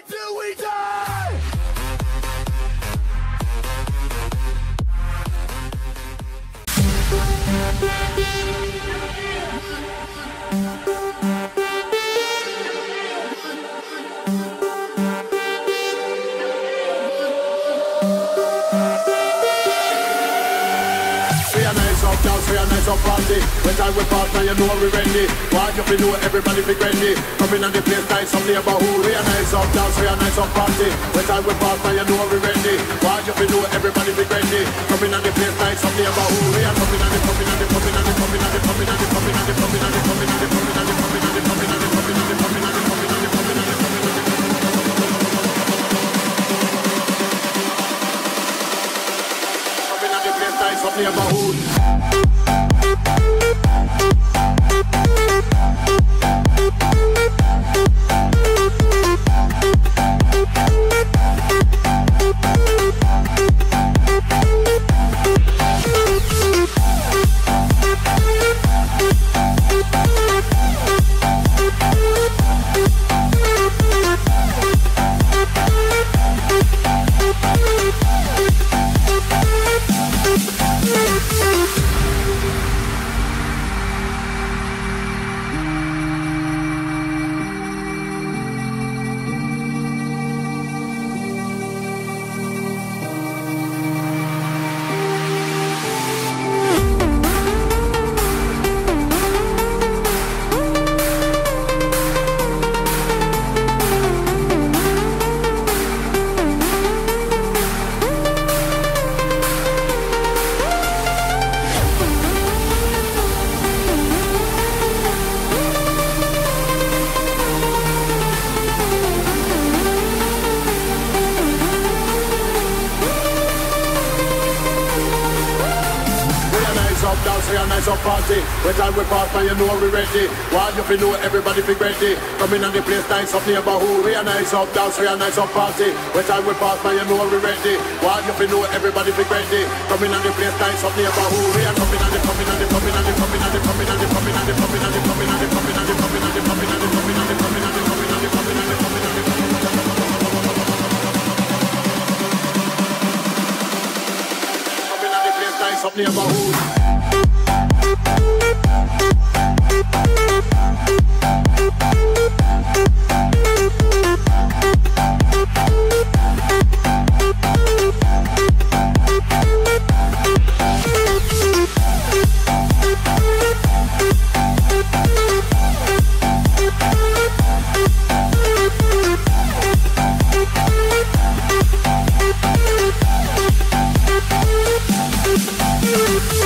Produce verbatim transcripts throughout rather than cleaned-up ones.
fight till we die! We are nice up party. When time we pass now you know we ready. Why you feel know everybody be ready? Come in on the place like some neighborhood. We are nice up dance, we are nice up party. When time we pass now you know we ready. Why you feel know everybody be ready? Come in on the place like some neighborhood. We are coming on the coming on the coming on the coming on the coming on the coming on the coming on the coming on the coming on the coming on the coming on the coming on the coming on the coming on the coming on the coming on the place like some neighborhood. We are nice up party. When time we pass now you know we ready. Why you feel know everybody be ready? Come in on the place nice up neighborhood. We are nice up dance, we are nice up party. When time we pass now you know we ready. Why you feel know everybody be ready? Come in on the place nice up neighborhood. We are coming on the coming on the coming on the coming on the coming on the coming on the coming on the coming on the coming on the coming on the coming on the coming on the coming on the coming on the coming on the coming on the coming on the place nice up neighborhood. We'll be right back.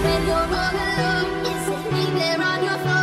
When you're all alone, it's me there on your phone.